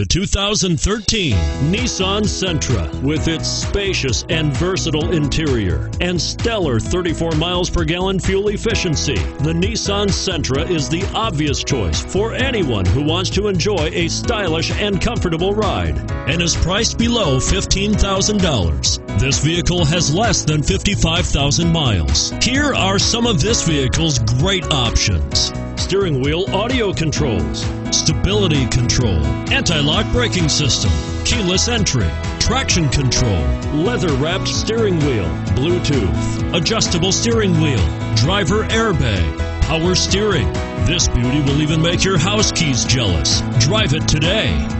The 2013 Nissan Sentra, with its spacious and versatile interior and stellar 34 miles per gallon fuel efficiency, the Nissan Sentra is the obvious choice for anyone who wants to enjoy a stylish and comfortable ride, and is priced below $15,000. This vehicle has less than 55,000 miles. Here are some of this vehicle's great options: steering wheel audio controls, stability control, anti-lock braking system, keyless entry, traction control, leather-wrapped steering wheel, Bluetooth, adjustable steering wheel, driver airbag, power steering. This beauty will even make your house keys jealous. Drive it today.